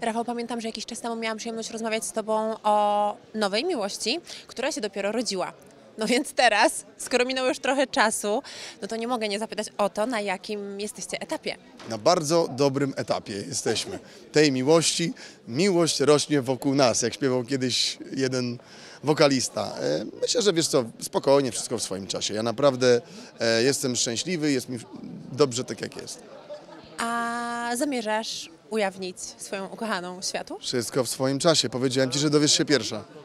Rafał, pamiętam, że jakiś czas temu miałam przyjemność rozmawiać z Tobą o nowej miłości, która się dopiero rodziła. No więc teraz, skoro minęło już trochę czasu, no to nie mogę nie zapytać o to, na jakim jesteście etapie. Na bardzo dobrym etapie jesteśmy tej miłości. Miłość rośnie wokół nas, jak śpiewał kiedyś jeden wokalista. Myślę, że wiesz co, spokojnie, wszystko w swoim czasie. Ja naprawdę jestem szczęśliwy, jest mi dobrze tak jak jest. A zamierzasz ujawnić swoją ukochaną światu? Wszystko w swoim czasie. Powiedziałem Ci, że dowiesz się pierwsza.